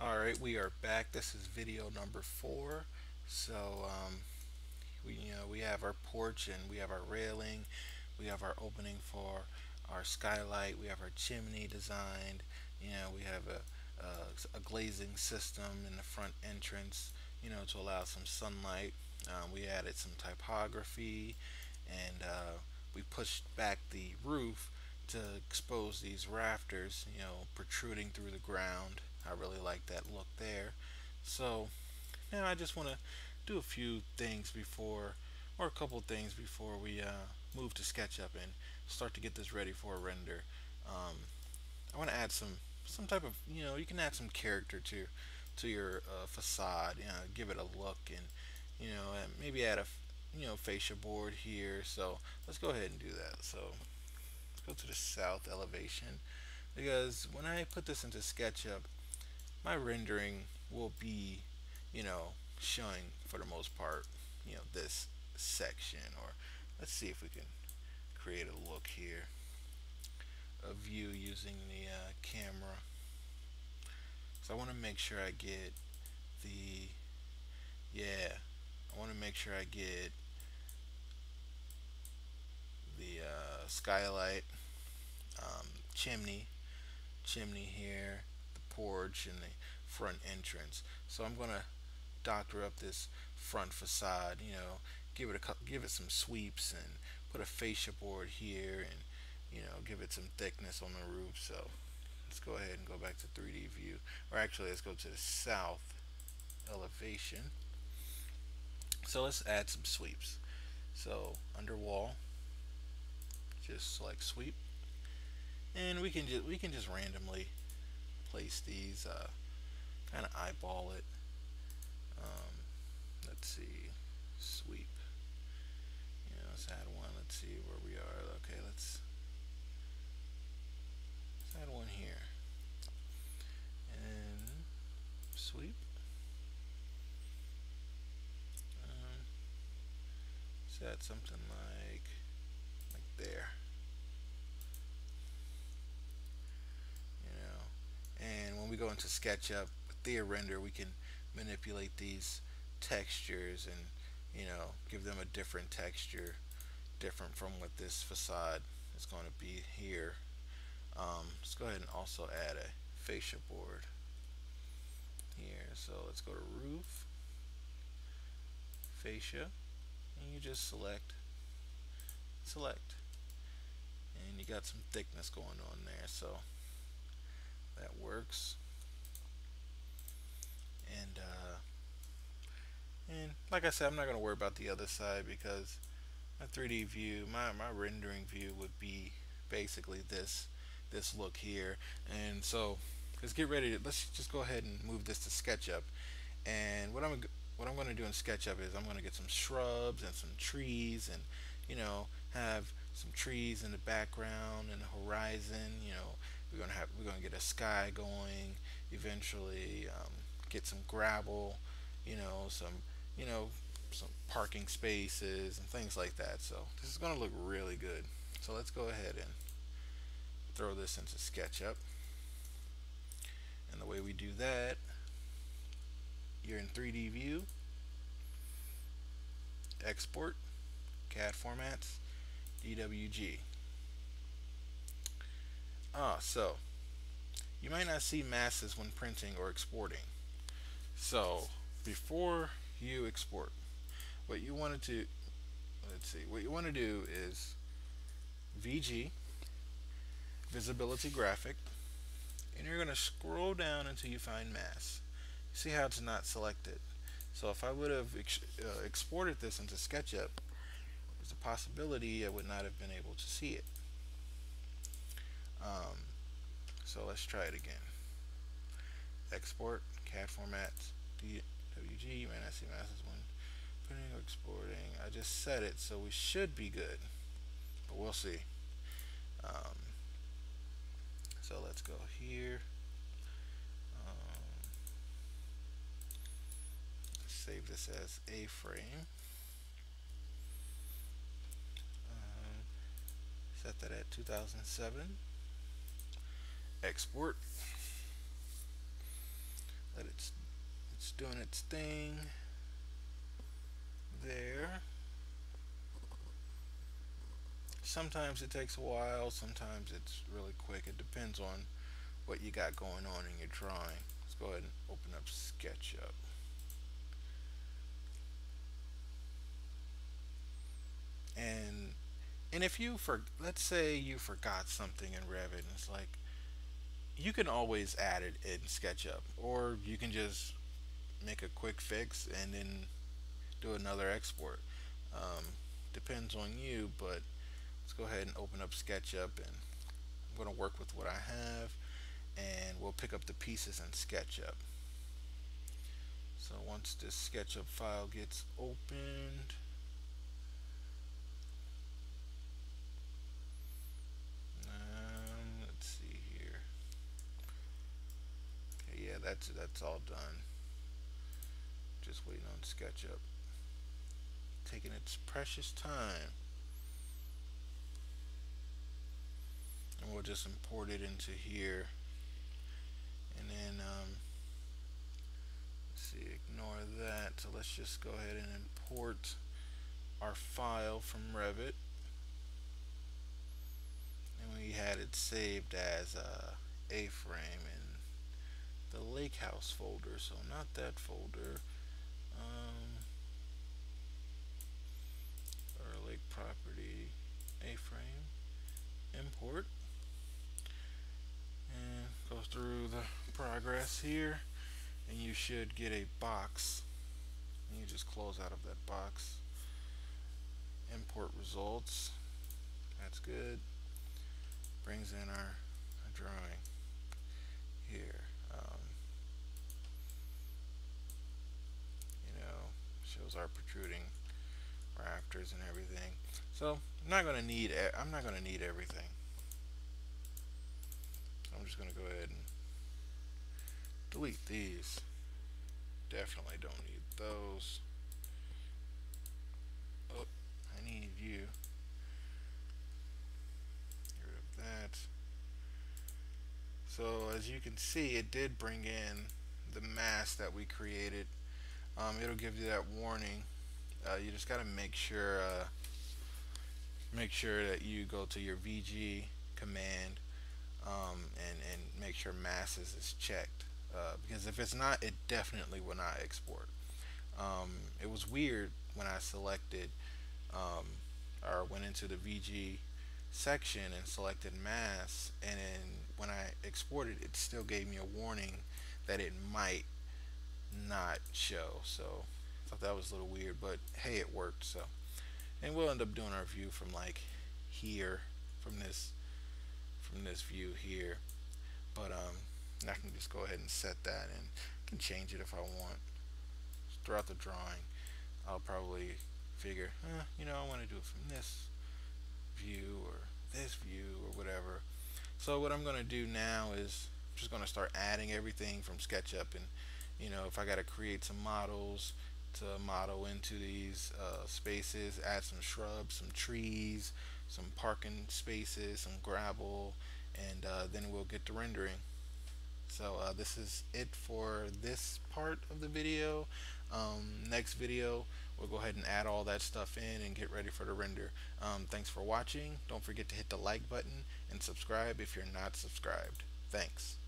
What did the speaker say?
Alright, we are back. This is video number 4. So we have our porch and we have our railing, we have our opening for our skylight, we have our chimney designed, we have a glazing system in the front entrance, to allow some sunlight. We added some typography and we pushed back the roof to expose these rafters, protruding through the ground. I really like that look there. So now I just want to do a couple things before we move to SketchUp and start to get this ready for a render. I want to add some type of, you can add some character to your facade, give it a look, and and maybe add a fascia board here. So let's go ahead and do that. So let's go to the south elevation, because when I put this into SketchUp, my rendering will be, showing for the most part, this section. Or let's see if we can create a look here, a view using the camera. So I want to make sure I get the, skylight, chimney here, the porch, and the front entrance. So I'm gonna doctor up this front facade, give it some sweeps and put a fascia board here, and give it some thickness on the roof. So let's go ahead and go back to 3D view, or actually let's go to the south elevation. So let's add some sweeps. So under wall, just select sweep, and we can just randomly place these, kind of eyeball it. Let's see, sweep. Let's add one. Let's see where we are. Okay, let's add one here, and sweep. Let's add something like there. And when we go into SketchUp with their render, we can manipulate these textures and give them a different texture, different from what this facade is going to be here. Let's go ahead and also add a fascia board here. So let's go to roof, fascia, and you just select, and you got some thickness going on there, so that works. And like I said, I'm not going to worry about the other side, because my 3D view, my rendering view would be basically this look here. And so let's get ready to, let's just go ahead and move this to SketchUp. And what I'm going to do in SketchUp is I'm going to get some shrubs and some trees, and have some trees in the background and the horizon. We're gonna get a sky going eventually. Get some gravel, some parking spaces and things like that. So this is gonna look really good. So let's go ahead and throw this into SketchUp. And the way we do that, you're in 3D view, export, CAD formats, DWG. So you might not see masses when printing or exporting. So before you export, what you want to do is VG, visibility graphic, and you're going to scroll down until you find mass. See how it's not selected? So if I would have exported this into SketchUp, there's a possibility I would not have been able to see it. So let's try it again. Export, CAD formats, DWG, man, I see masses when printing or exporting. I just set it, so we should be good, but we'll see. So let's go here. Save this as a frame. Set that at 2007. Export. that it's doing its thing there. Sometimes it takes a while, sometimes it's really quick. It depends on what you got going on in your drawing. Let's go ahead and open up SketchUp. And if you, let's say you forgot something in Revit, and it's like, you can always add it in SketchUp, or you can just make a quick fix and then do another export. Depends on you, but let's go ahead and open up SketchUp, and I'm going to work with what I have, and we'll pick up the pieces in SketchUp. So once this SketchUp file gets opened, that's all done. Just waiting on SketchUp. Taking its precious time. And we'll just import it into here. And then, let's see, ignore that. So let's just go ahead and import our file from Revit. And we had it saved as A-frame and the lake house folder, so not that folder, or lake property A-frame, import, and go through the progress here, and you should get a box, and you just close out of that box, import results, that's good, brings in our drawing here. Shows our protruding rafters and everything. So I'm not gonna need everything. I'm just gonna go ahead and delete these. Definitely don't need those. Oh, I need you. Get rid of that. So as you can see, it did bring in the mass that we created. It'll give you that warning. You just gotta make sure that you go to your VG command and make sure masses is checked, because if it's not, it definitely will not export. It was weird when I selected or went into the VG section and selected mass, and then when I exported, it still gave me a warning that it might not show. So I thought that was a little weird, but hey, it worked. So, and we'll end up doing our view from like here, from this view here, but I can just go ahead and set that, and I can change it if I want. Throughout the drawing, I'll probably figure, I want to do it from this view or this view or whatever. So what I'm going to do now is I'm just going to start adding everything from SketchUp, and if I got to create some models to model into these spaces, add some shrubs, some trees, some parking spaces, some gravel, and then we'll get to rendering. So this is it for this part of the video. Next video, we'll go ahead and add all that stuff in and get ready for the render. Thanks for watching. Don't forget to hit the like button and subscribe if you're not subscribed. Thanks.